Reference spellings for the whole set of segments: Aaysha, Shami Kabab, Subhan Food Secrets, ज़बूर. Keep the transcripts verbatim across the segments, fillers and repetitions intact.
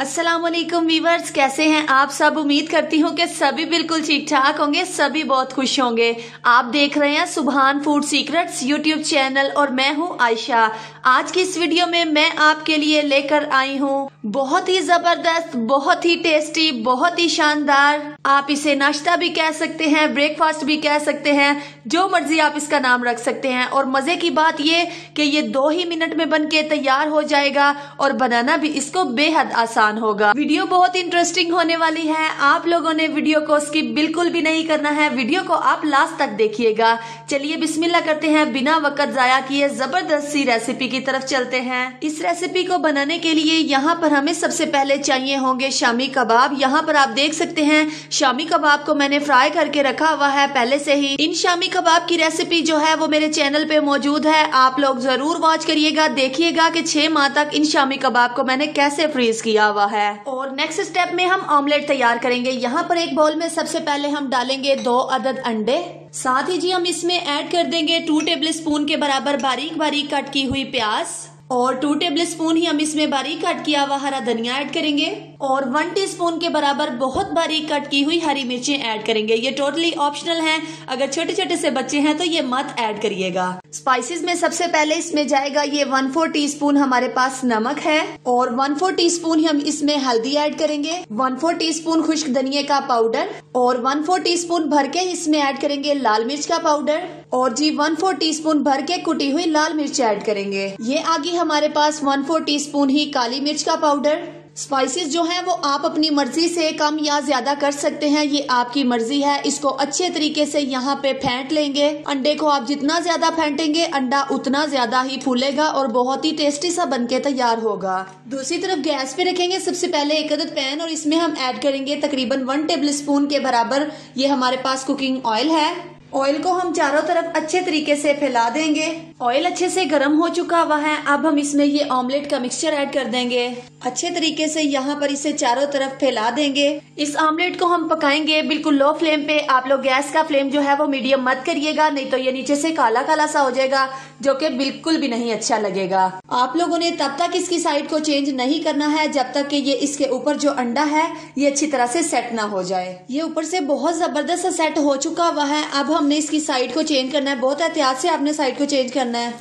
अस्सलामुअलैकुम वीवर्स, कैसे हैं आप सब। उम्मीद करती हूँ कि सभी बिल्कुल ठीक ठाक होंगे, सभी बहुत खुश होंगे। आप देख रहे हैं सुभान फूड सीक्रेट्स यूट्यूब चैनल और मैं हूँ आयशा। आज की इस वीडियो में मैं आपके लिए लेकर आई हूँ बहुत ही जबरदस्त, बहुत ही टेस्टी, बहुत ही शानदार, आप इसे नाश्ता भी कह सकते हैं, ब्रेकफास्ट भी कह सकते हैं, जो मर्जी आप इसका नाम रख सकते हैं। और मजे की बात ये कि ये दो ही मिनट में बन के तैयार हो जाएगा और बनाना भी इसको बेहद आसान होगा। वीडियो बहुत इंटरेस्टिंग होने वाली है, आप लोगों ने वीडियो को स्किप बिल्कुल भी नहीं करना है, वीडियो को आप लास्ट तक देखिएगा। चलिए बिस्मिल्लाह करते हैं, बिना वक्त जाया किए जबरदस्त सी रेसिपी की तरफ चलते हैं। इस रेसिपी को बनाने के लिए यहाँ पर हमें सबसे पहले चाहिए होंगे शामी कबाब। यहाँ पर आप देख सकते हैं शामी कबाब को मैंने फ्राई करके रखा हुआ है पहले से ही। इन शामी कबाब की रेसिपी जो है वो मेरे चैनल पे मौजूद है, आप लोग जरूर वॉच करिएगा, देखिएगा की छह माह तक इन शामी कबाब को मैंने कैसे फ्रीज किया है। और नेक्स्ट स्टेप में हम ऑमलेट तैयार करेंगे। यहाँ पर एक बाउल में सबसे पहले हम डालेंगे दो अदद अंडे, साथ ही जी हम इसमें ऐड कर देंगे टू टेबलस्पून के बराबर बारीक बारीक कट की हुई प्याज, और टू टेबलस्पून ही हम इसमें बारीक कट किया हुआ हरा धनिया ऐड करेंगे, और वन टीस्पून के बराबर बहुत बारीक कट की हुई हरी मिर्चें ऐड करेंगे। ये टोटली ऑप्शनल है, अगर छोटे छोटे से बच्चे हैं तो ये मत ऐड करिएगा। स्पाइसेस में सबसे पहले इसमें जाएगा ये वन फोर टीस्पून हमारे पास नमक है, और वन फोर टीस्पून ही हम इसमें हल्दी ऐड करेंगे, वन फोर टीस्पून खुश्क धनिया का पाउडर, और वन फोर टीस्पून भर के इसमें ऐड करेंगे लाल मिर्च का पाउडर, और जी वन फोर टीस्पून भर के कुटी हुई लाल मिर्च ऐड करेंगे। ये आगे हमारे पास वन फोर टीस्पून ही काली मिर्च का पाउडर। स्पाइसेस जो हैं वो आप अपनी मर्जी से कम या ज्यादा कर सकते हैं, ये आपकी मर्जी है। इसको अच्छे तरीके से यहाँ पे फेंट लेंगे। अंडे को आप जितना ज्यादा फेंटेंगे अंडा उतना ज्यादा ही फूलेगा और बहुत ही टेस्टी सा बनके तैयार होगा। दूसरी तरफ गैस पे रखेंगे सबसे पहले एक अदद पैन, और इसमें हम ऐड करेंगे तकरीबन वन टेबलस्पून के बराबर ये हमारे पास कुकिंग ऑयल है। ऑयल को हम चारों तरफ अच्छे तरीके से फैला देंगे। ऑयल अच्छे से गर्म हो चुका हुआ है, अब हम इसमें ये ऑमलेट का मिक्सचर ऐड कर देंगे। अच्छे तरीके से यहाँ पर इसे चारों तरफ फैला देंगे। इस ऑमलेट को हम पकाएंगे बिल्कुल लो फ्लेम पे। आप लोग गैस का फ्लेम जो है वो मीडियम मत करिएगा, नहीं तो ये नीचे से काला काला सा हो जाएगा, जो कि बिल्कुल भी नहीं अच्छा लगेगा। आप लोगों ने तब तक इसकी साइड को चेंज नहीं करना है जब तक कि ये इसके ऊपर जो अंडा है ये अच्छी तरह से सेट ना हो जाए। ये ऊपर से बहुत जबरदस्त सेट हो चुका हुआ है, अब हमने इसकी साइड को चेंज करना है। बहुत एहतियात से आपने साइड को चेंज करना है,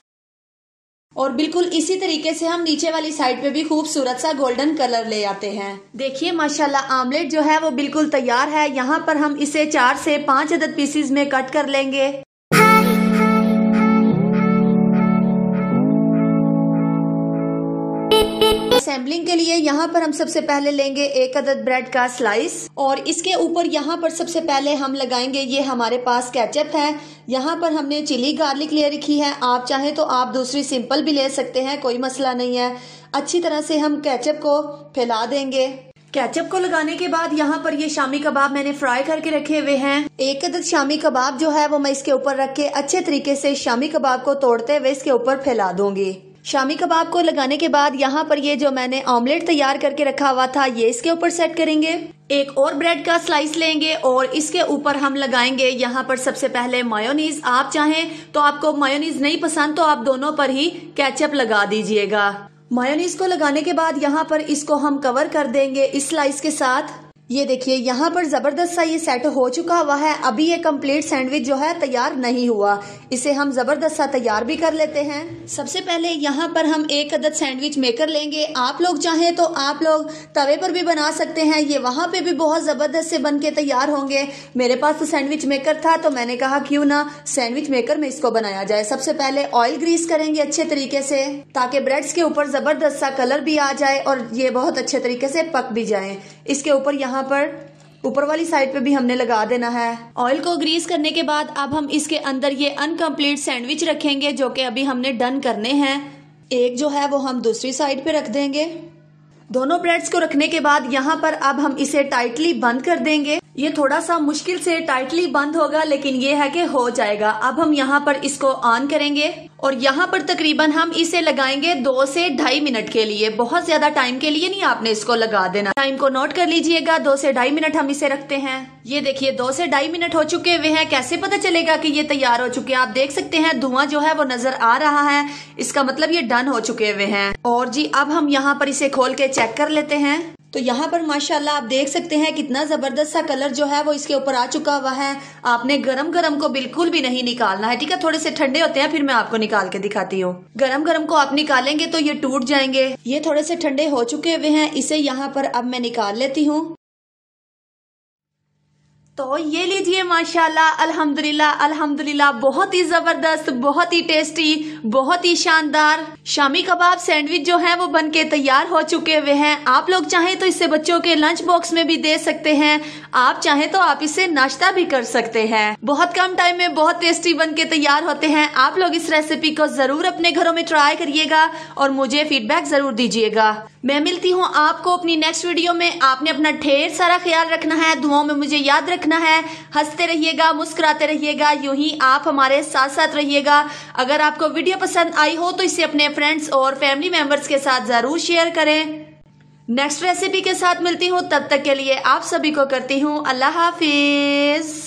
और बिल्कुल इसी तरीके से हम नीचे वाली साइड पे भी खूबसूरत सा गोल्डन कलर ले आते हैं। देखिए माशाल्लाह आमलेट जो है वो बिल्कुल तैयार है। यहाँ पर हम इसे चार से पांच अदद पीसीज में कट कर लेंगे। सैम्पलिंग के लिए यहाँ पर हम सबसे पहले लेंगे एक अदद ब्रेड का स्लाइस, और इसके ऊपर यहाँ पर सबसे पहले हम लगाएंगे ये हमारे पास केचप है। यहाँ पर हमने चिली गार्लिक ले रखी है, आप चाहे तो आप दूसरी सिंपल भी ले सकते हैं, कोई मसला नहीं है। अच्छी तरह से हम केचप को फैला देंगे। केचप को लगाने के बाद यहाँ पर ये शामी कबाब मैंने फ्राई करके रखे हुए हैं। एक अदद शामी कबाब जो है वो मैं इसके ऊपर रख के अच्छे तरीके से शामी कबाब को तोड़ते हुए इसके ऊपर फैला दूंगी। शामी कबाब को लगाने के बाद यहाँ पर ये जो मैंने ऑमलेट तैयार करके रखा हुआ था ये इसके ऊपर सेट करेंगे। एक और ब्रेड का स्लाइस लेंगे और इसके ऊपर हम लगाएंगे यहाँ पर सबसे पहले मायोनीज। आप चाहें तो, आपको मायोनीज नहीं पसंद तो आप दोनों पर ही केचप लगा दीजिएगा। मायोनीज को लगाने के बाद यहाँ पर इसको हम कवर कर देंगे इस स्लाइस के साथ। ये देखिए यहाँ पर जबरदस्त सा ये सेट हो चुका हुआ है। अभी ये कंप्लीट सैंडविच जो है तैयार नहीं हुआ, इसे हम जबरदस्त सा तैयार भी कर लेते हैं। सबसे पहले यहाँ पर हम एक अदद सैंडविच मेकर लेंगे। आप लोग चाहें तो आप लोग तवे पर भी बना सकते हैं, ये वहाँ पे भी बहुत जबरदस्त से बन के तैयार होंगे। मेरे पास तो सैंडविच मेकर था तो मैंने कहा क्यों ना सैंडविच मेकर में इसको बनाया जाए। सबसे पहले ऑयल ग्रीस करेंगे अच्छे तरीके से, ताकि ब्रेड्स के ऊपर जबरदस्त सा कलर भी आ जाए और ये बहुत अच्छे तरीके से पक भी जाए। इसके ऊपर यहाँ यहाँ पर ऊपर वाली साइड पे भी हमने लगा देना है। ऑयल को ग्रीस करने के बाद अब हम इसके अंदर ये अनकम्प्लीट सैंडविच रखेंगे, जो कि अभी हमने डन करने हैं। एक जो है वो हम दूसरी साइड पे रख देंगे। दोनों ब्रेड्स को रखने के बाद यहाँ पर अब हम इसे टाइटली बंद कर देंगे। ये थोड़ा सा मुश्किल से टाइटली बंद होगा, लेकिन ये है कि हो जाएगा। अब हम यहाँ पर इसको ऑन करेंगे और यहाँ पर तकरीबन हम इसे लगाएंगे दो से ढाई मिनट के लिए। बहुत ज्यादा टाइम के लिए नहीं आपने इसको लगा देना, टाइम को नोट कर लीजिएगा। दो से ढाई मिनट हम इसे रखते हैं। ये देखिए दो से ढाई मिनट हो चुके हुए हैं। कैसे पता चलेगा कि ये तैयार हो चुके हैं? आप देख सकते हैं धुआं जो है वो नजर आ रहा है, इसका मतलब ये डन हो चुके हुए हैं। और जी अब हम यहाँ पर इसे खोल के चेक कर लेते हैं। तो तो यहाँ पर माशाल्लाह आप देख सकते हैं कितना ज़बरदस्त सा कलर जो है वो इसके ऊपर आ चुका हुआ है। आपने गरम गरम को बिल्कुल भी नहीं निकालना है, ठीक है। थोड़े से ठंडे होते हैं, फिर मैं आपको निकाल के दिखाती हूँ। गरम गरम को आप निकालेंगे तो ये टूट जाएंगे। ये थोड़े से ठंडे हो चुके हुए हैं, इसे यहाँ पर अब मैं निकाल लेती हूँ। तो ये लीजिए माशाल्लाह अल्हम्दुलिल्लाह अल्हम्दुलिल्लाह बहुत ही जबरदस्त, बहुत ही टेस्टी, बहुत ही शानदार शामी कबाब सैंडविच जो है वो बनके तैयार हो चुके हुए हैं। आप लोग चाहें तो इसे बच्चों के लंच बॉक्स में भी दे सकते हैं, आप चाहें तो आप इसे नाश्ता भी कर सकते हैं। बहुत कम टाइम में बहुत टेस्टी बनके तैयार होते हैं। आप लोग इस रेसिपी को जरूर अपने घरों में ट्राई करिएगा और मुझे फीडबैक जरूर दीजिएगा। मैं मिलती हूँ आपको अपनी नेक्स्ट वीडियो में। आपने अपना ढेर सारा ख्याल रखना है, दुआओं में मुझे याद रखना है। हंसते रहिएगा, मुस्कुराते रहिएगा, यूं ही आप हमारे साथ साथ रहिएगा। अगर आपको वीडियो पसंद आई हो तो इसे अपने फ्रेंड्स और फैमिली मेंबर्स के साथ जरूर शेयर करें। नेक्स्ट रेसिपी के साथ मिलती हूँ, तब तक के लिए आप सभी को करती हूँ अल्लाह हाफिज।